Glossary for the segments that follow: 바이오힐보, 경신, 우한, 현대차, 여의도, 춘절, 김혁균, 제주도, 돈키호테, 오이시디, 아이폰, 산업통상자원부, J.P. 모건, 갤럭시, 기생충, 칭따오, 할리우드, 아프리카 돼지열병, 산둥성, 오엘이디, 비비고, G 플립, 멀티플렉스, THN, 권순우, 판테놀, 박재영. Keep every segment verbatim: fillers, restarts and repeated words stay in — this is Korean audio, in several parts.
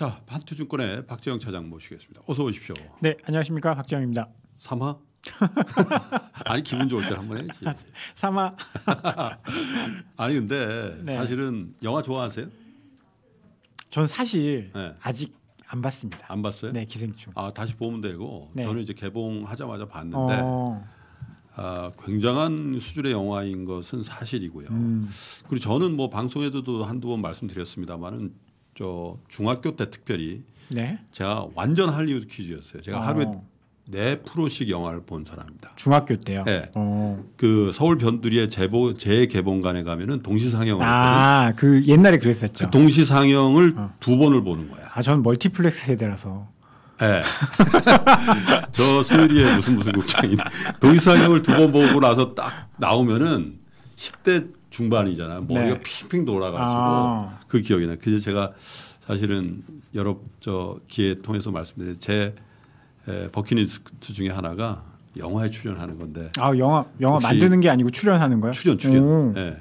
자, 한투증권의 박재영 차장 모시겠습니다. 어서 오십시오. 네, 안녕하십니까, 박재영입니다. 삼화? 아니 기분 좋을 때 한 번 해야지. 삼화. 아니 근데 네. 사실은 영화 좋아하세요? 전 사실 네. 아직 안 봤습니다. 안 봤어요? 네, 기생충. 아, 다시 보면 되고. 네. 저는 이제 개봉하자마자 봤는데 어... 아, 굉장한 수준의 영화인 것은 사실이고요. 음. 그리고 저는 뭐 방송에도 한두 번 말씀드렸습니다만은 저 중학교 때 특별히 네? 제가 완전 할리우드 퀴즈였어요. 제가 어... 하루에 네 프로씩 영화를 본 사람입니다. 중학교 때요? 네. 어... 그 서울 변두리의 제보 재개봉관에 가면은 동시상영을 아, 그 옛날에 그랬었죠. 그 동시상영을 어. 두 번을 보는 거야. 아, 저는 멀티플렉스 세대라서. 네. 저 수요일에 무슨 무슨 극장이 동시상영을 두 번 보고 나서 딱 나오면은 십 대 중반이잖아. 머리가 네. 핑핑 돌아가지고 아. 그 기억이 나. 그래서 제가 사실은 여러 저 기회 통해서 말씀드린 제 예, 버킷리스트 중에 하나가 영화에 출연하는 건데. 아, 영화 영화 만드는 게 아니고 출연하는 거야? 출연 출연. 예.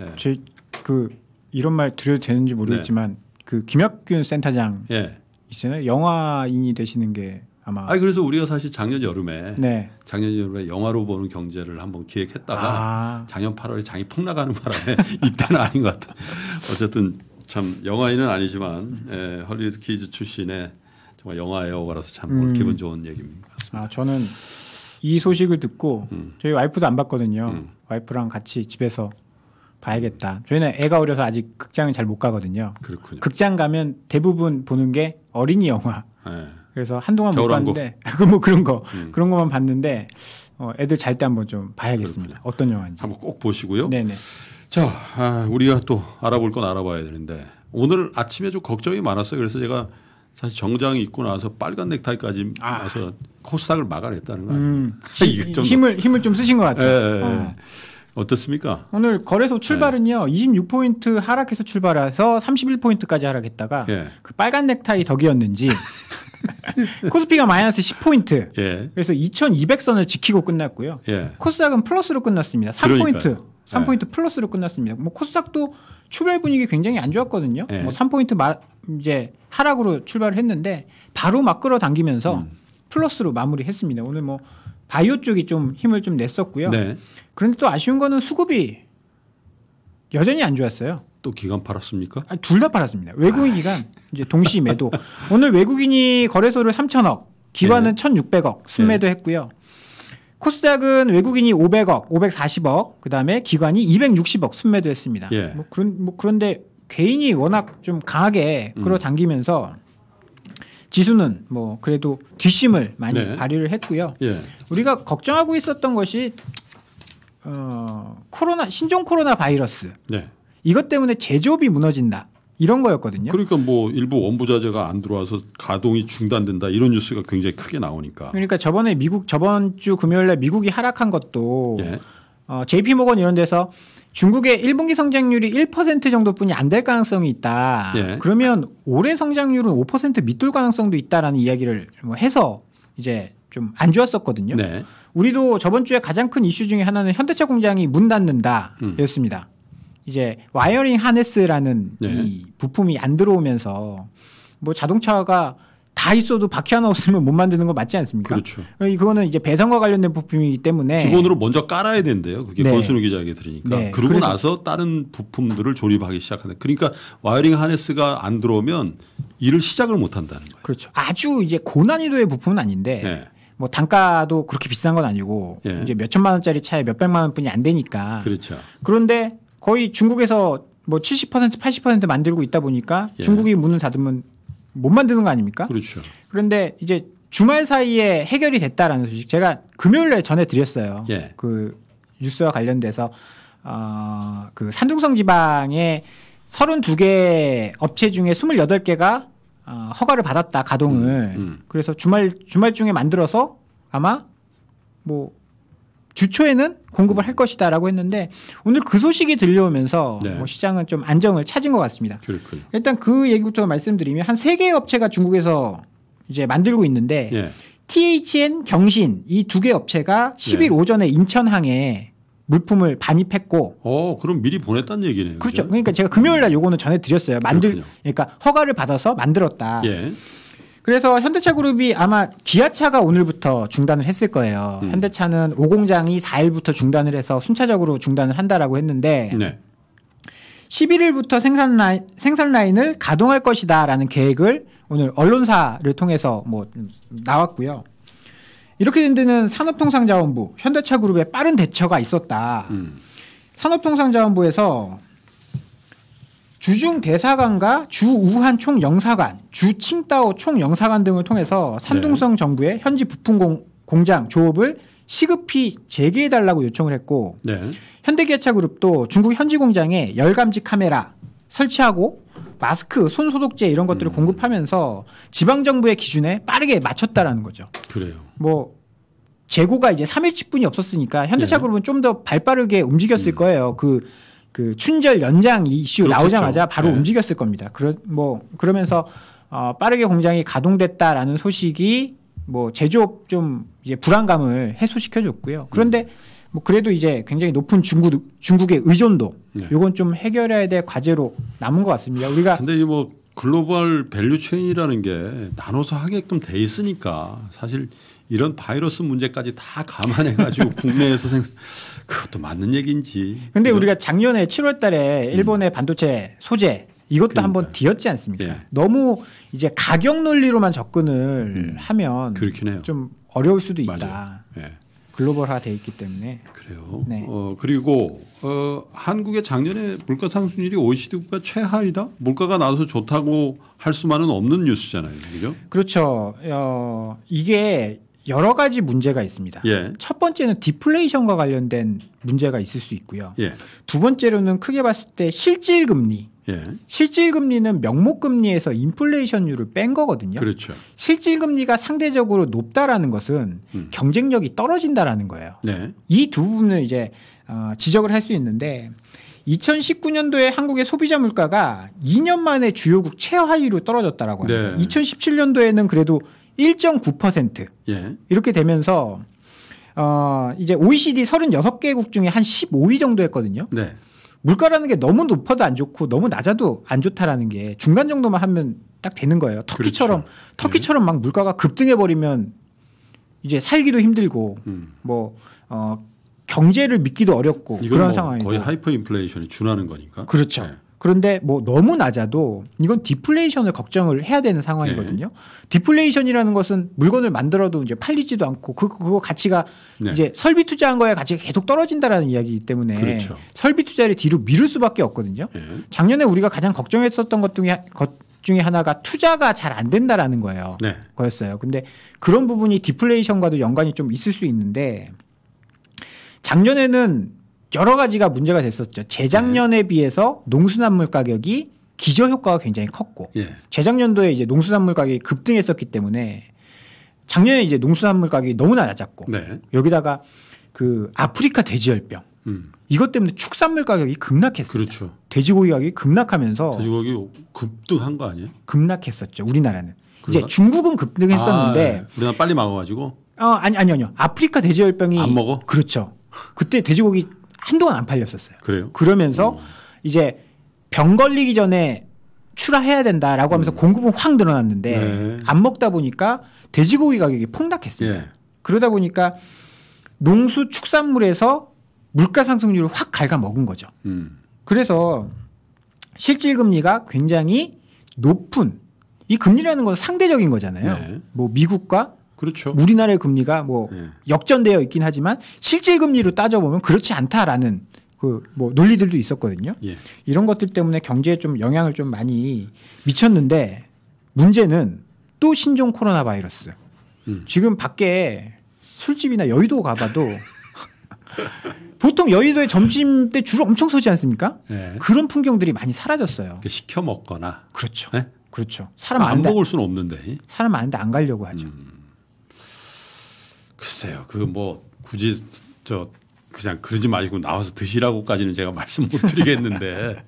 예. 제 그 이런 말 드려도 되는지 모르겠지만 네. 그 김혁균 센터장 예. 있잖아요. 영화인이 되시는 게 아마. 아, 그래서 우리가 사실 작년 여름에 네. 작년 여름에 영화로 보는 경제를 한번 기획했다가 아. 작년 팔월에 장이 폭 나가는 바람에 이때는 아닌 것 같아. 어쨌든 참 영화인은 아니지만 예, 할리우드 키즈 출신의. 영화의 어가라서 참 음. 기분 좋은 얘기입니다. 아, 저는 이 소식을 듣고 음. 저희 와이프도 안 봤거든요. 음. 와이프랑 같이 집에서 봐야겠다. 저희는 애가 어려서 아직 극장을 잘 못 가거든요. 그렇군요. 극장 가면 대부분 보는 게 어린이 영화. 네. 그래서 한동안 못 봤는데 그 뭐 그런 거 음. 그런 것만 봤는데 어, 애들 잘 때 한번 좀 봐야겠습니다. 그렇군요. 어떤 영화인지 한번 꼭 보시고요. 네네. 자, 아, 우리가 또 알아볼 건 알아봐야 되는데 오늘 아침에 좀 걱정이 많았어요. 그래서 제가 사실 정장 입고 나서 빨간 넥타이까지 와서 아. 코싹을 막아냈다는 거 아니에요? 음. 힘을, 힘을 좀 쓰신 것 같아요. 예, 예, 어. 어떻습니까? 오늘 거래소 출발은요. 예. 이십육 포인트 하락해서 출발해서 삼십일 포인트까지 하락했다가 예. 그 빨간 넥타이 덕이었는지 코스피가 마이너스 십 포인트 예. 그래서 이천이백 선을 지키고 끝났고요. 예. 코스닥은 플러스로 끝났습니다. 삼 포인트. 그러니까요. 삼 포인트 예. 플러스로 끝났습니다. 뭐 코스닥도 출발 분위기 굉장히 안 좋았거든요. 예. 뭐 삼 포인트 마, 이제 하락으로 출발을 했는데 바로 막 끌어당기면서 음. 플러스로 마무리했습니다. 오늘 뭐 바이오 쪽이 좀 힘을 좀 냈었고요. 네. 그런데 또 아쉬운 거는 수급이 여전히 안 좋았어요. 또 기관 팔았습니까? 둘 다 팔았습니다. 외국인 기관 이제 동시 매도. 오늘 외국인이 거래소를 삼천억, 기관은 네. 천육백억 순매도 네. 했고요. 코스닥은 외국인이 오백억, 오백사십억, 그다음에 기관이 이백육십억 순매도했습니다. 예. 뭐 그런 뭐 그런데 개인이 워낙 좀 강하게 끌어당기면서 음. 지수는 뭐 그래도 뒷심을 많이 네. 발휘를 했고요. 예. 우리가 걱정하고 있었던 것이 어, 코로나 신종 코로나 바이러스 네. 이것 때문에 제조업이 무너진다. 이런 거였거든요. 그러니까 뭐 일부 원부자재가 안 들어와서 가동이 중단된다 이런 뉴스가 굉장히 크게 나오니까. 그러니까 저번에 미국 저번 주 금요일에 미국이 하락한 것도 예. 어, 제이 피 모건 이런 데서 중국의 일 분기 성장률이 일 퍼센트 정도뿐이 안 될 가능성이 있다. 예. 그러면 올해 성장률은 오 퍼센트 밑돌 가능성도 있다라는 이야기를 뭐 해서 이제 좀 안 좋았었거든요. 네. 우리도 저번 주에 가장 큰 이슈 중에 하나는 현대차 공장이 문 닫는다였습니다. 음. 이제 와이어링 하네스라는 네. 이 부품이 안 들어오면서 뭐 자동차가 다 있어도 바퀴 하나 없으면 못 만드는 거 맞지 않습니까? 그렇죠. 그거는 이제 배선과 관련된 부품이기 때문에 기본으로 먼저 깔아야 된대요. 그게 권순우 네. 기자에게 들으니까. 네. 그러고 나서 다른 부품들을 조립하기 시작한다. 그러니까 와이어링 하네스가 안 들어오면 일을 시작을 못 한다는 거예요. 그렇죠. 아주 이제 고난이도의 부품은 아닌데 네. 뭐 단가도 그렇게 비싼 건 아니고 네. 이제 몇 천만 원짜리 차에 몇 백만 원뿐이 안 되니까. 그렇죠. 그런데 거의 중국에서 뭐 칠십 퍼센트, 팔십 퍼센트 만들고 있다 보니까 예. 중국이 문을 닫으면 못 만드는 거 아닙니까? 그렇죠. 그런데 이제 주말 사이에 해결이 됐다라는 소식 제가 금요일에 전해드렸어요. 예. 그 뉴스와 관련돼서 어, 그 산둥성 지방에 서른두 개 업체 중에 스물여덟 개가 어, 허가를 받았다 가동을. 음, 음. 그래서 주말 주말 중에 만들어서 아마 뭐 주초에는 공급을 할 것이다라고 했는데 오늘 그 소식이 들려오면서 네. 뭐 시장은 좀 안정을 찾은 것 같습니다. 그렇군요. 일단 그 얘기부터 말씀드리면 한 세 개의 업체가 중국에서 이제 만들고 있는데 예. 티 에이치 엔, 경신 이 두 개 업체가 십일 예. 오전에 인천항에 물품을 반입했고. 어, 그럼 미리 보냈다는 얘기네요. 그렇죠. 그렇죠? 그러니까 제가 금요일 날 요거는 전해드렸어요. 만들, 그렇군요. 그러니까 허가를 받아서 만들었다. 예. 그래서 현대차 그룹이 아마 기아차가 오늘부터 중단을 했을 거예요. 음. 현대차는 오공장이 사일부터 중단을 해서 순차적으로 중단을 한다라고 했는데 네. 십일일부터 생산 라인, 생산 라인을 가동할 것이다라는 계획을 오늘 언론사를 통해서 뭐 나왔고요. 이렇게 된 데는 산업통상자원부, 현대차 그룹의 빠른 대처가 있었다. 음. 산업통상자원부에서 주중 대사관과 주 우한 총 영사관, 주 칭따오 총 영사관 등을 통해서 산둥성 네. 정부의 현지 부품 공, 공장 조업을 시급히 재개해달라고 요청을 했고 네. 현대기아차그룹도 중국 현지 공장에 열감지 카메라 설치하고 마스크, 손 소독제 이런 것들을 음. 공급하면서 지방 정부의 기준에 빠르게 맞췄다라는 거죠. 그래요. 뭐 재고가 이제 삼 일치뿐이 없었으니까 현대차 예. 그룹은 좀 더 발빠르게 움직였을 음. 거예요. 그, 그 춘절 연장 이슈 그렇겠죠. 나오자마자 바로 예. 움직였을 겁니다. 그러, 뭐 그러면서 어, 빠르게 공장이 가동됐다라는 소식이 뭐 제조업 좀 이제 불안감을 해소시켜줬고요. 그런데 음. 뭐 그래도 이제 굉장히 높은 중국 중국의 의존도 네. 요건 좀 해결해야 될 과제로 남은 것 같습니다. 우리가 근데 이 뭐 글로벌 밸류체인이라는 게 나눠서 하게끔 돼 있으니까 사실 이런 바이러스 문제까지 다 감안해 가지고 국내에서 생산 그것도 맞는 얘기인지. 근데 그죠? 우리가 작년에 칠월달에 일본의 음. 반도체 소재 이것도 그러니까요. 한번 뒤였지 않습니까? 예. 너무 이제 가격 논리로만 접근을 음. 하면 그렇긴 해요. 좀 어려울 수도 있다. 예. 글로벌화돼 있기 때문에 그래요. 네. 어, 그리고 어, 한국의 작년에 물가 상승률이 오이시디 국가 최하이다. 물가가 나와서 좋다고 할 수만은 없는 뉴스잖아요, 그죠? 그렇죠. 어, 이게 여러 가지 문제가 있습니다. 예. 첫 번째는 디플레이션과 관련된 문제가 있을 수 있고요. 예. 두 번째로는 크게 봤을 때 실질 금리. 예. 실질 금리는 명목 금리에서 인플레이션율을 뺀 거거든요. 그렇죠. 실질 금리가 상대적으로 높다라는 것은 음. 경쟁력이 떨어진다라는 거예요. 네. 이 두 부분을 이제 어, 지적을 할 수 있는데 이천십구년도에 한국의 소비자 물가가 이 년 만에 주요국 최하위로 떨어졌다라고 합니다. 네. 이천십칠년도에는 그래도 일 점 구 퍼센트 예. 이렇게 되면서 어, 이제 오이시디 삼십육 개국 중에 한 십오 위 정도 했거든요. 네. 물가라는 게 너무 높아도 안 좋고 너무 낮아도 안 좋다라는 게 중간 정도만 하면 딱 되는 거예요. 터키처럼 그렇죠. 터키처럼 네. 막 물가가 급등해 버리면 이제 살기도 힘들고 음. 뭐 어, 경제를 믿기도 어렵고 그런 뭐 상황이고 거의 하이퍼 인플레이션이 준하는 거니까. 그렇죠. 네. 그런데 뭐 너무 낮아도 이건 디플레이션을 걱정을 해야 되는 상황이거든요. 네. 디플레이션이라는 것은 물건을 만들어도 이제 팔리지도 않고 그 그거 가치가 네. 이제 설비 투자한 거에 가치가 계속 떨어진다라는 이야기이기 때문에 그렇죠. 설비 투자를 뒤로 미룰 수밖에 없거든요. 네. 작년에 우리가 가장 걱정했었던 것 중에 것 중에 하나가 투자가 잘 안 된다라는 거예요. 네. 거였어요. 근데 그런 부분이 디플레이션과도 연관이 좀 있을 수 있는데 작년에는 여러 가지가 문제가 됐었죠. 재작년에 네. 비해서 농수산물 가격이 기저효과가 굉장히 컸고 예. 재작년도에 이제 농수산물 가격이 급등했었기 때문에 작년에 이제 농수산물 가격이 너무 낮았고 네. 여기다가 그 아프리카 돼지열병 음. 이것 때문에 축산물 가격이 급락했어요. 그렇죠. 돼지고기 가격이 급락하면서 돼지고기 급등한 거 아니에요? 급락했었죠. 우리나라는. 그런가? 이제 중국은 급등했었는데 아, 우리나라 빨리 막아가지고? 어, 아니, 아니, 아니요. 아프리카 돼지열병이 안 먹어? 그렇죠. 그때 돼지고기 한동안 안 팔렸었어요. 그래요? 그러면서 오. 이제 병 걸리기 전에 출하해야 된다라고 하면서 음. 공급은 확 늘어났는데 네. 안 먹다 보니까 돼지고기 가격이 폭락했습니다. 예. 그러다 보니까 농수 축산물에서 물가 상승률을 확 갉아먹은 거죠. 음. 그래서 실질금리가 굉장히 높은 이 금리라는 건 상대적인 거잖아요. 네. 뭐 미국과 그렇죠. 우리나라의 금리가 뭐 예. 역전되어 있긴 하지만 실질 금리로 따져보면 그렇지 않다라는 그 뭐 논리들도 있었거든요. 예. 이런 것들 때문에 경제에 좀 영향을 좀 많이 미쳤는데 문제는 또 신종 코로나 바이러스. 음. 지금 밖에 술집이나 여의도 가봐도 보통 여의도에 점심 때 줄 엄청 서지 않습니까? 예. 그런 풍경들이 많이 사라졌어요. 시켜 먹거나 그렇죠. 네? 그렇죠. 사람 안 먹을 수는 없는데 사람 아는데 안 가려고 하죠. 음. 글쎄요. 그 뭐 굳이 저 그냥 그러지 마시고 나와서 드시라고까지는 제가 말씀 못 드리겠는데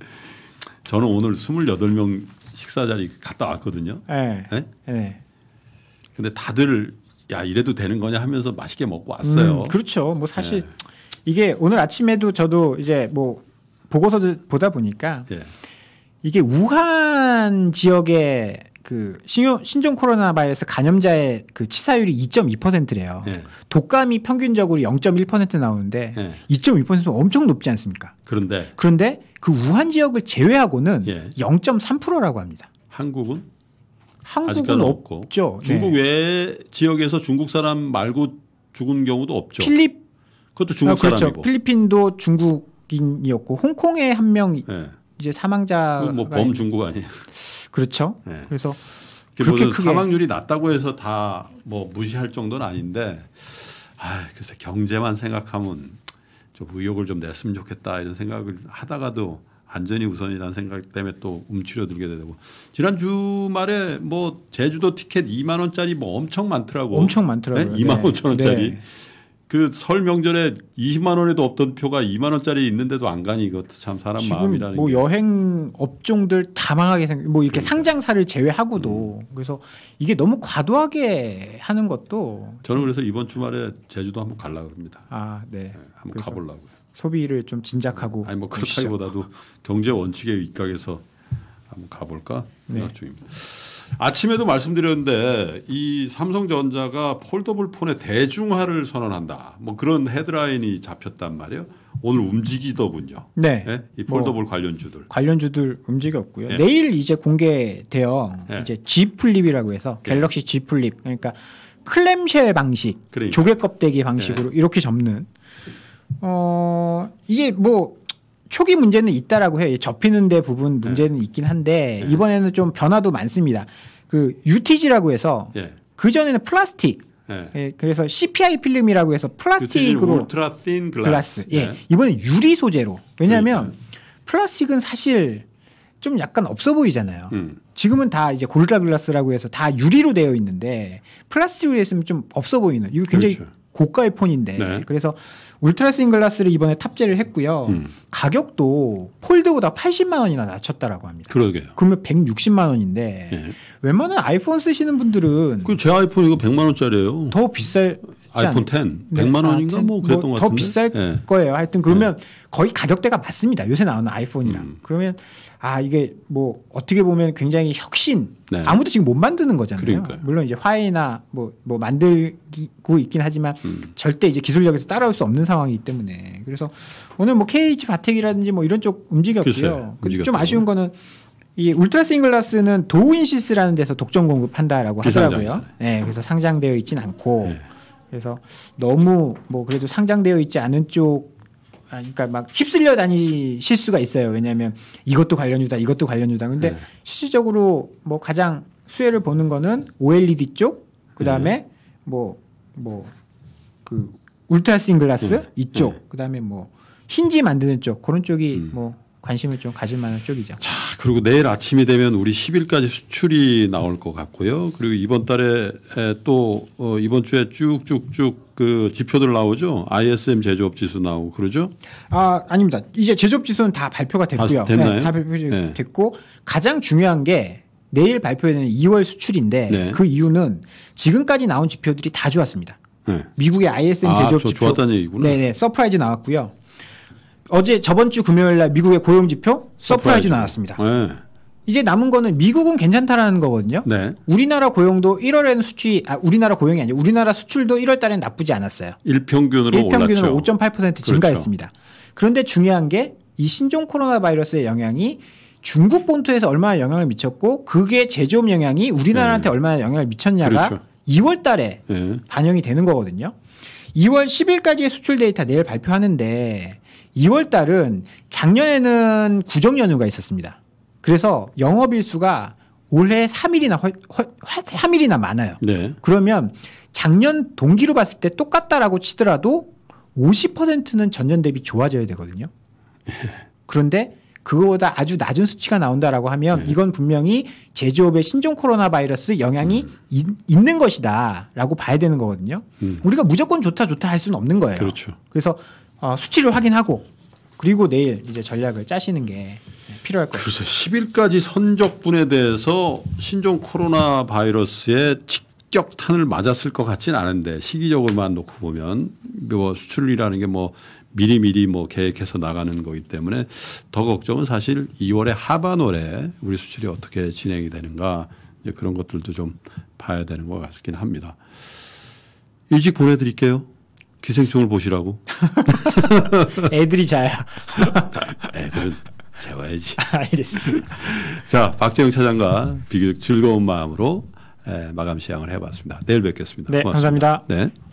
저는 오늘 스물여덟 명 식사 자리 갔다 왔거든요. 네. 네? 네. 근데 다들 야 이래도 되는 거냐 하면서 맛있게 먹고 왔어요. 음, 그렇죠. 뭐 사실 네. 이게 오늘 아침에도 저도 이제 뭐 보고서들 보다 보니까 예. 이게 우한 지역의 그 신용, 신종 코로나 바이러스 감염자의 그 치사율이 이 점 이 퍼센트래요. 예. 독감이 평균적으로 영 점 일 퍼센트 나오는데 예. 이 점 이 퍼센트는 엄청 높지 않습니까? 그런데 그런데 그 우한 지역을 제외하고는 예. 영 점 삼 퍼센트라고 합니다. 한국은? 한국은 없고. 없죠. 중국 네. 외 지역에서 중국 사람 말고 죽은 경우도 없죠. 필립 그것도 중국 어, 그렇죠. 사람이고. 필리핀도 중국인이었고 홍콩에 한 명 네. 이제 사망자가 뭐 범중국 아니에요. 그렇죠. 네. 그래서 그렇게 크게 사망률이 낮다고 해서 다 뭐 무시할 정도는 아닌데 아, 글쎄 경제만 생각하면 좀 의욕을 좀 냈으면 좋겠다 이런 생각을 하다가도 안전이 우선이라는 생각 때문에 또 움츠려들게 되고 지난 주말에 뭐 제주도 티켓 이만 원짜리 뭐 엄청 많더라고. 엄청 많더라고요. 네? 이만 오천 원짜리. 네. 그 설 명절에 이십만 원에도 없던 표가 이만 원짜리 있는데도 안 가니 이것도 참 사람 지금 마음이라는 뭐 게. 여행 업종들 다 망하게 생 뭐 이렇게 그러니까. 상장사를 제외하고도 음. 그래서 이게 너무 과도하게 하는 것도 저는 그래서 이번 주말에 제주도 한번 가려고 합니다. 아, 네. 네 한번 가보려고요. 소비를 좀 진작하고 아니 뭐 그렇다기보다도 경제 원칙에 입각해서 한번 가볼까 생각 네. 중입니다. 아침에도 말씀드렸는데 이 삼성전자가 폴더블 폰의 대중화를 선언한다. 뭐 그런 헤드라인이 잡혔단 말이에요. 오늘 움직이더군요. 네, 네? 이 폴더블 뭐 관련주들 관련주들 움직였고요. 네. 내일 이제 공개되어 네. 이제 G 플립이라고 해서 갤럭시 네. G 플립 그러니까 클램쉘 방식, 그러니까. 조개 껍데기 방식으로 네. 이렇게 접는. 어 이게 뭐 초기 문제는 있다라고 해요. 접히는 데 부분 문제는 네. 있긴 한데 네. 이번에는 좀 변화도 많습니다. 그 유티지라고 해서 네. 그 전에는 플라스틱. 네. 예, 그래서 씨피아이 필름이라고 해서 플라스틱으로 울트라 thin 글라스. 예, 네. 이번엔 유리 소재로. 왜냐하면 네. 플라스틱은 사실 좀 약간 없어 보이잖아요. 음. 지금은 다 이제 골라 글라스라고 해서 다 유리로 되어 있는데 플라스틱으로 했으면 좀 없어 보이는. 이거 굉장히 그렇죠. 고가의 폰인데 네. 그래서 울트라 싱 글라스를 이번에 탑재를 했고요. 음. 가격도 폴드보다 팔십만 원이나 낮췄다라고 합니다. 그러게요. 그러면 백육십만 원인데 네. 웬만한 아이폰 쓰시는 분들은 그 제 아이폰 이거 백만 원짜리예요. 더 비쌀 아이폰 십 네. 백만 원인가 아, 뭐 그랬던 뭐 것 같은데 더 비쌀 네. 거예요. 하여튼 그러면 네. 거의 가격대가 맞습니다. 요새 나오는 아이폰이랑 음. 그러면 아 이게 뭐 어떻게 보면 굉장히 혁신 네. 아무도 지금 못 만드는 거잖아요. 그러니까요. 물론 이제 화해나 뭐, 뭐 만들고 있긴 하지만 음. 절대 이제 기술력에서 따라올 수 없는 상황이기 때문에 그래서 오늘 뭐 케이에이치 바텍이라든지 뭐 이런 쪽 움직였고요. 좀 아쉬운 거는 이 울트라 싱글라스는 도우인시스라는 데서 독점 공급한다라고 하더라고요. 네, 그래서 상장되어 있진 않고. 네. 그래서 너무 뭐 그래도 상장되어 있지 않은 쪽 그러니까 막 휩쓸려 다니실 수가 있어요. 왜냐하면 이것도 관련주다 이것도 관련주다. 근데 네. 실질적으로 뭐 가장 수혜를 보는 거는 오엘이디 쪽 그다음에 뭐 뭐 그 울트라 싱글라스 네. 이쪽 네. 그다음에 뭐 힌지 만드는 쪽 그런 쪽이 음. 뭐 관심을 좀 가질 만한 쪽이죠. 자, 그리고 내일 아침이 되면 우리 십 일까지 수출이 나올 것 같고요. 그리고 이번 달에 또 어, 이번 주에 쭉쭉쭉 그 지표들 나오죠. 아이에스엠 제조업 지수 나오고 그러죠? 아, 아닙니다. 이제 제조업 지수는 다 발표가 됐고요. 다 됐나요? 네, 다 발표됐고 네. 가장 중요한 게 내일 발표되는 이월 수출인데 네. 그 이유는 지금까지 나온 지표들이 다 좋았습니다. 네. 미국의 아이에스엠 아, 제조업 지표 좋았다는 얘기구나. 네네, 서프라이즈 나왔고요. 어제 저번 주 금요일 날 미국의 고용 지표 서프라이즈 나왔습니다. 네. 이제 남은 거는 미국은 괜찮다라는 거거든요. 네. 우리나라 고용도 일월에는 수치 아 우리나라 고용이 아니라 우리나라 수출도 일월 달엔 나쁘지 않았어요. 일평균으로 일평균으로 올랐죠. 오 점 팔 퍼센트 증가했습니다. 그렇죠. 그런데 중요한 게 이 신종 코로나 바이러스의 영향이 중국 본토에서 얼마나 영향을 미쳤고 그게 제조업 영향이 우리나라한테 네. 얼마나 영향을 미쳤냐가 그렇죠. 이월 달에 네. 반영이 되는 거거든요. 이월 십 일까지의 수출 데이터 내일 발표하는데 이월 달은 작년에는 구정 연휴가 있었습니다. 그래서 영업일수가 올해 삼 일이나 허, 허, 삼 일이나 많아요. 네. 그러면 작년 동기로 봤을 때 똑같다라고 치더라도 오십 퍼센트는 전년 대비 좋아져야 되거든요. 네. 그런데 그거보다 아주 낮은 수치가 나온다라고 하면 네. 이건 분명히 제조업의 신종 코로나 바이러스 영향이 음. 이, 있는 것이다라고 봐야 되는 거거든요. 음. 우리가 무조건 좋다 좋다 할 수는 없는 거예요. 그렇죠. 그래서 어, 수치를 확인하고 그리고 내일 이제 전략을 짜시는 게 필요할 거예요. 그래서 십 일까지 선적분에 대해서 신종 코로나 바이러스의 직격탄을 맞았을 것 같지는 않은데 시기적으로만 놓고 보면 뭐 수출이라는 게 뭐 미리미리 뭐 계획해서 나가는 거기 때문에 더 걱정은 사실 이월에 하반월에 우리 수출이 어떻게 진행이 되는가 이제 그런 것들도 좀 봐야 되는 것 같긴 합니다. 일찍 보내드릴게요. 기생충을 보시라고. 애들이 자야. 애들은 재워야지. 알겠습니다. 자, 박재영 차장과 비교적 즐거운 마음으로 마감 시향을 해봤습니다. 내일 뵙겠습니다. 네, 고맙습니다. 감사합니다. 네.